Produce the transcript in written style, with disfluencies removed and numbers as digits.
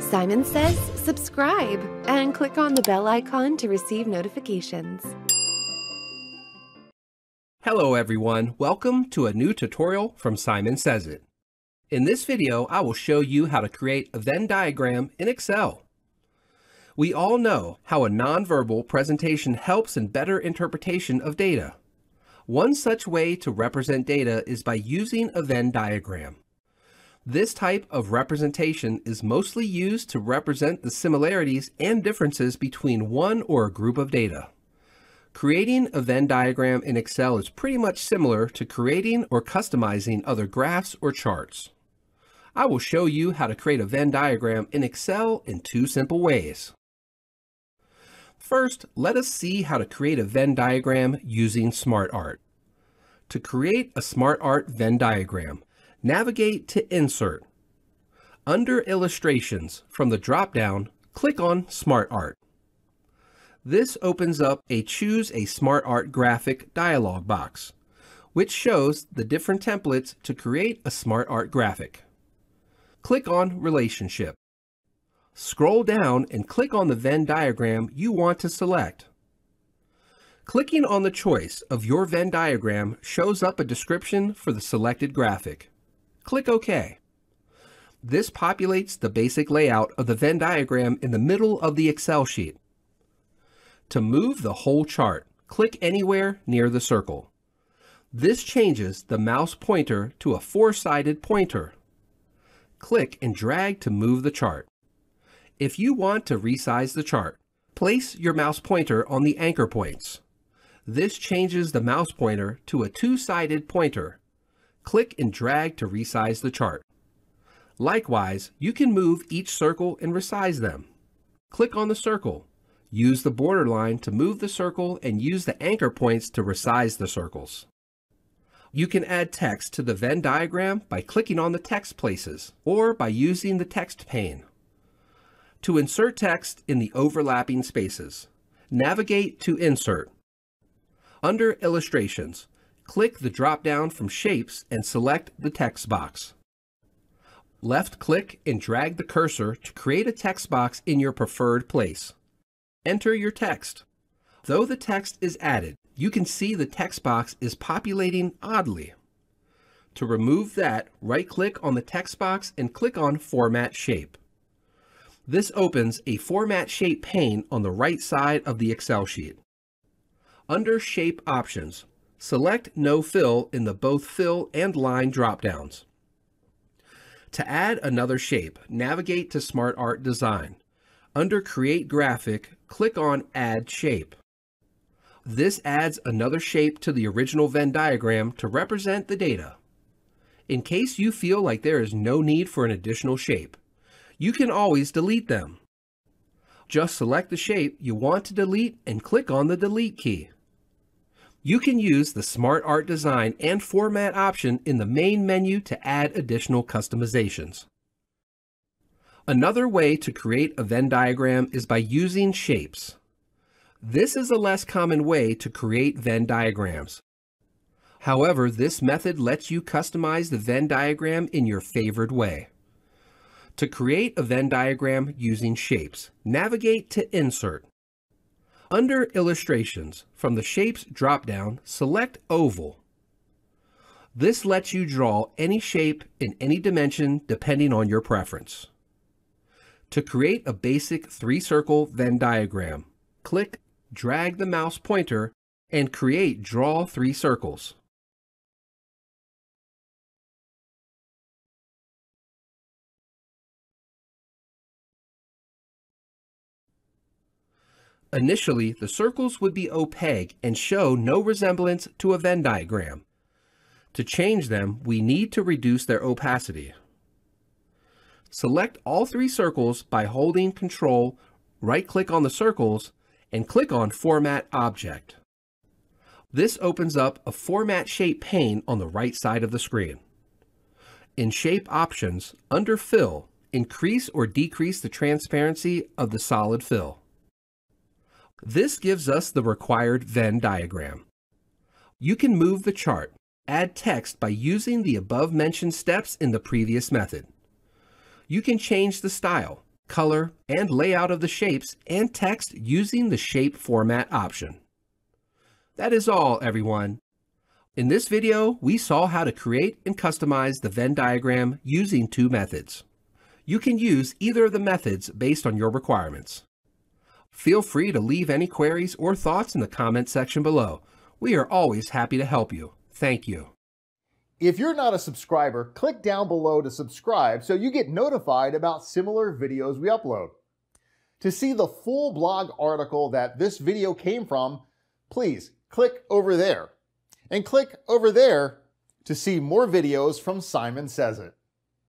Simon Says subscribe and click on the bell icon to receive notifications. Hello everyone, welcome to a new tutorial from Simon Says It. In this video, I will show you how to create a Venn diagram in Excel. We all know how a nonverbal presentation helps in better interpretation of data. One such way to represent data is by using a Venn diagram. This type of representation is mostly used to represent the similarities and differences between one or a group of data. Creating a Venn diagram in Excel is pretty much similar to creating or customizing other graphs or charts. I will show you how to create a Venn diagram in Excel in two simple ways. First, let us see how to create a Venn diagram using SmartArt. To create a SmartArt Venn diagram, navigate to Insert. Under Illustrations, from the drop-down, click on SmartArt. This opens up a Choose a SmartArt Graphic dialog box, which shows the different templates to create a SmartArt graphic. Click on Relationship. Scroll down and click on the Venn diagram you want to select. Clicking on the choice of your Venn diagram shows up a description for the selected graphic. Click OK. This populates the basic layout of the Venn diagram in the middle of the Excel sheet. To move the whole chart, click anywhere near the circle. This changes the mouse pointer to a four-sided pointer. Click and drag to move the chart. If you want to resize the chart, place your mouse pointer on the anchor points. This changes the mouse pointer to a two-sided pointer. Click and drag to resize the chart. Likewise, you can move each circle and resize them. Click on the circle. Use the borderline to move the circle and use the anchor points to resize the circles. You can add text to the Venn diagram by clicking on the text places or by using the text pane. To insert text in the overlapping spaces, navigate to Insert. Under Illustrations, click the drop-down from Shapes and select the text box. Left-click and drag the cursor to create a text box in your preferred place. Enter your text. Though the text is added, you can see the text box is populating oddly. To remove that, right-click on the text box and click on Format Shape. This opens a Format Shape pane on the right side of the Excel sheet. Under Shape Options, select No Fill in the both Fill and Line dropdowns. To add another shape, navigate to SmartArt Design. Under Create Graphic, click on Add Shape. This adds another shape to the original Venn diagram to represent the data. In case you feel like there is no need for an additional shape, you can always delete them. Just select the shape you want to delete and click on the Delete key. You can use the SmartArt Design and Format option in the main menu to add additional customizations. Another way to create a Venn diagram is by using shapes. This is a less common way to create Venn diagrams. However, this method lets you customize the Venn diagram in your favored way. To create a Venn diagram using shapes, navigate to Insert. Under Illustrations, from the Shapes drop-down, select Oval. This lets you draw any shape in any dimension depending on your preference. To create a basic three-circle Venn diagram, click, drag the mouse pointer, and create Draw Three Circles. Initially, the circles would be opaque and show no resemblance to a Venn diagram. To change them, we need to reduce their opacity. Select all three circles by holding Ctrl, right-click on the circles, and click on Format Object. This opens up a Format Shape pane on the right side of the screen. In Shape Options, under Fill, increase or decrease the transparency of the solid fill. This gives us the required Venn diagram. You can move the chart, add text by using the above-mentioned steps in the previous method. You can change the style, color, and layout of the shapes and text using the shape format option. That is all, everyone. In this video, we saw how to create and customize the Venn diagram using two methods. You can use either of the methods based on your requirements. Feel free to leave any queries or thoughts in the comment section below. We are always happy to help you. Thank you. If you're not a subscriber, click down below to subscribe so you get notified about similar videos we upload. To see the full blog article that this video came from, please click over there. And click over there to see more videos from Simon Says It.